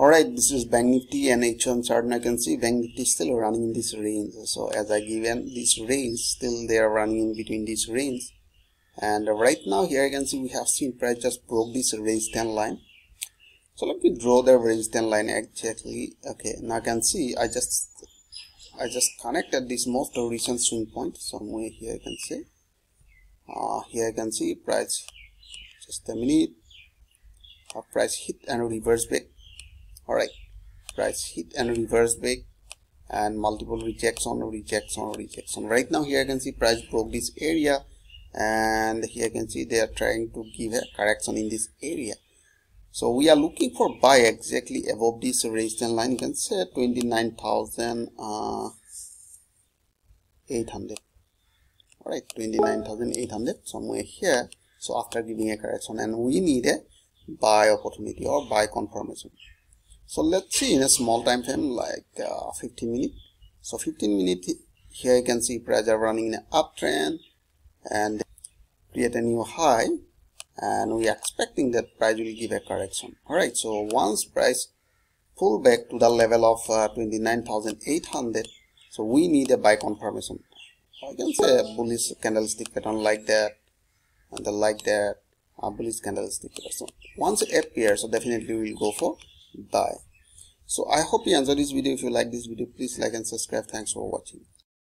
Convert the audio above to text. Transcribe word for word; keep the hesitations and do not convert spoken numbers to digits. Alright, this is Bank Nifty and H one chart. Now you can see Bank Nifty is still running in this range. So as I given this range, still they are running in between this range. And right now here you can see we have seen price just broke this range ten line. So let me draw the range ten line exactly. Okay, now you can see I just I just connected this most recent swing point somewhere here. You can see uh, here you can see price just a minute. Our price hit and reverse back. Alright, price hit and reverse back and multiple rejection, rejection, rejection. Right now here you can see price broke this area, and here you can see they are trying to give a correction in this area. So we are looking for buy exactly above this resistance line. You can say twenty-nine thousand eight hundred. Alright, twenty-nine thousand eight hundred somewhere here. So after giving a correction, and we need a buy opportunity or buy confirmation. So let's see in a small time frame like uh, fifteen minutes. So fifteen minutes here you can see price are running in an uptrend and create a new high, and we are expecting that price will give a correction. Alright, so once price pull back to the level of uh, twenty-nine thousand eight hundred, so we need a buy confirmation. So I can say a bullish candlestick pattern like that, and the like that, a bullish candlestick pattern. So once it appears, so definitely we will go for buy. So I hope you enjoyed this video. If you like this video, please like and subscribe. Thanks for watching.